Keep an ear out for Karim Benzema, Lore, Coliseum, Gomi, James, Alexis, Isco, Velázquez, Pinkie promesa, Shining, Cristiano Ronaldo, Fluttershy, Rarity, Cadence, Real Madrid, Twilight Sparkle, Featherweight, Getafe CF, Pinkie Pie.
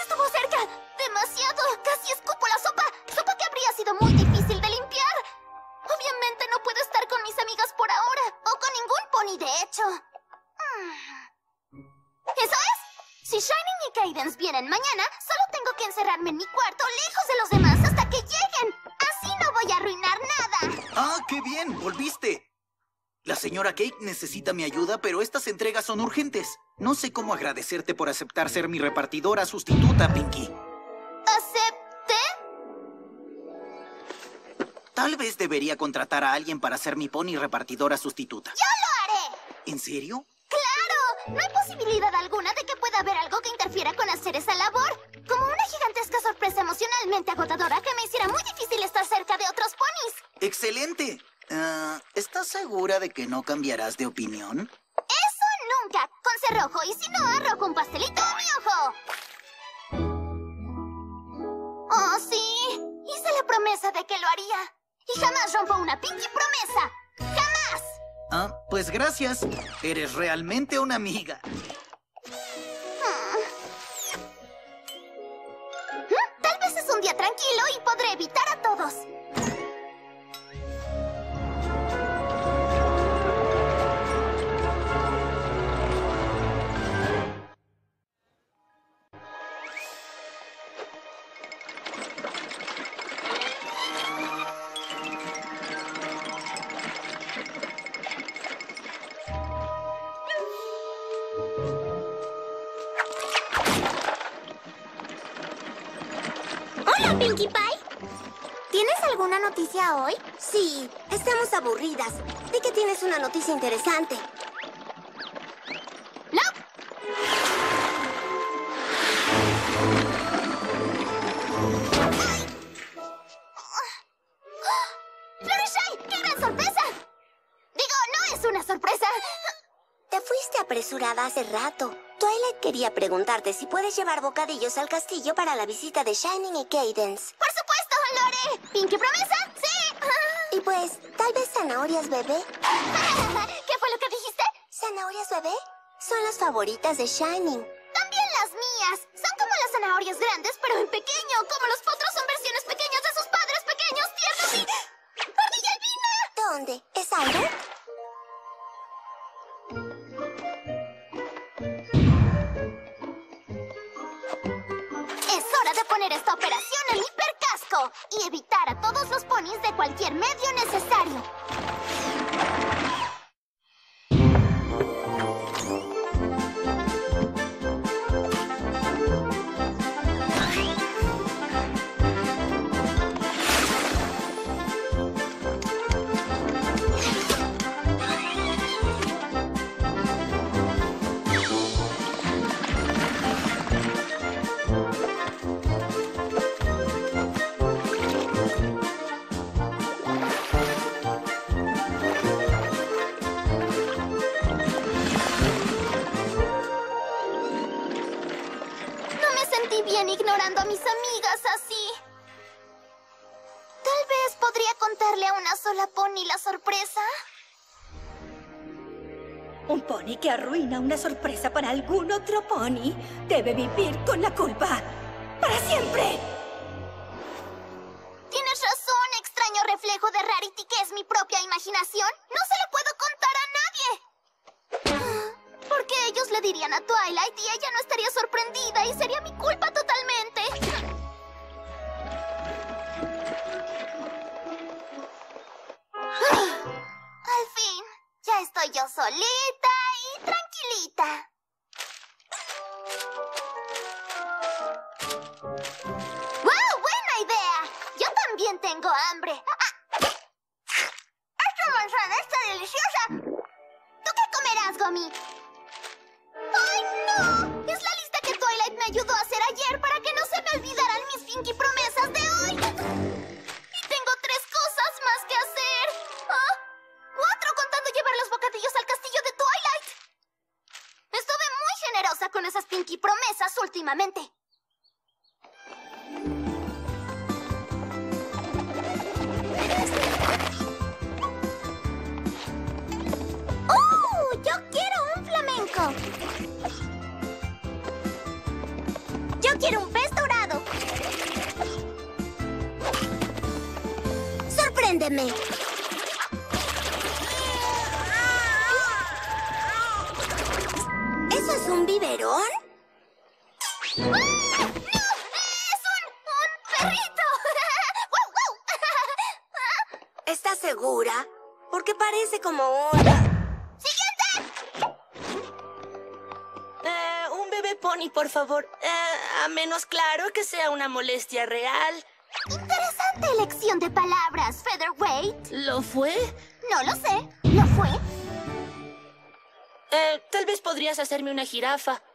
¡Estuvo cerca! ¡Demasiado! ¡Casi escupo la sopa! ¡Sopa que habría sido muy difícil de limpiar! Obviamente no puedo estar con mis amigas por ahora, o con ningún pony de hecho. ¿Eso es? Si Shining y Cadence vienen mañana, solo tengo que encerrarme en mi cuarto lejos de los demás hasta que lleguen. Así no voy a arruinar nada. ¡Ah, qué bien! ¡Volviste! La señora Cake necesita mi ayuda, pero estas entregas son urgentes. No sé cómo agradecerte por aceptar ser mi repartidora sustituta, Pinkie. ¿Acepté? Tal vez debería contratar a alguien para ser mi pony repartidora sustituta. ¡Yo lo haré! ¿En serio? ¡Claro! No hay posibilidad alguna de que pueda haber algo que interfiera con hacer esa labor. Como una gigantesca sorpresa emocionalmente agotadora que me hiciera muy difícil estar cerca de otros ponis. ¡Excelente! ¿Estás segura de que no cambiarás de opinión? ¡Eso nunca! Con cerrojo y si no, arrojo un pastelito a mi ojo. ¡Oh, sí! Hice la promesa de que lo haría. Y jamás rompo una Pinkie promesa. ¡Jamás! Ah, pues gracias. Eres realmente una amiga. Tal vez es un día tranquilo y podré evitar a todos. Pinkie Pie, ¿tienes alguna noticia hoy? Sí, estamos aburridas. Di que tienes una noticia interesante. ¡No! ¡Fluttershy! ¡Qué gran sorpresa! Digo, no es una sorpresa. Te fuiste apresurada hace rato. Twilight quería preguntarte si puedes llevar bocadillos al castillo para la visita de Shining y Cadence. ¡Por supuesto, Lore! ¿Pinkie promesa? ¡Sí! Y pues, tal vez zanahorias bebé. ¿Qué fue lo que dijiste? ¿Zanahorias bebé? Son las favoritas de Shining. También las mías. Son como las zanahorias grandes, pero en pequeño. Como los potros son versiones pequeñas de sus padres pequeños, tiernos y... ¡Ardilla albina! ¿Dónde? ¿Es Albert? Esta operación al hipercasco y evitar a todos los ponis de cualquier medio necesario. Bien ignorando a mis amigas así. Tal vez podría contarle a una sola pony la sorpresa. Un pony que arruina una sorpresa para algún otro pony debe vivir con la culpa para siempre. Tienes razón, extraño reflejo de Rarity que es mi propia imaginación. No se lo puedo contar a nadie. Porque ellos le dirían a Twilight y ella no estaría sorprendida y sería mi culpa totalmente. Al fin, ya estoy yo solita y tranquilita. ¡Wow! ¡Buena idea! Yo también tengo hambre. ¡Esta manzana está deliciosa! ¿Tú qué comerás, Gomi? ¡Ay, no! Es la lista que Twilight me ayudó a hacer ayer para que no se me olvidaran mis Pinkie promesas de hoy. Y tengo 3 cosas más que hacer. ¿Ah? 4 contando llevar los bocadillos al castillo de Twilight. Estuve muy generosa con esas Pinkie promesas últimamente. ¡Oh! ¡Yo quiero! ¡Ayúdeme! ¿Eso es un biberón? ¡Ah! ¡No! ¡Es un perrito! ¿Estás segura? Porque parece como un... ¡Siguiente! Un bebé pony, por favor. A menos, claro, que sea una molestia real. Interesante elección de palabras, Featherweight. ¿Lo fue? No lo sé. ¿Lo fue? Tal vez podrías hacerme una jirafa.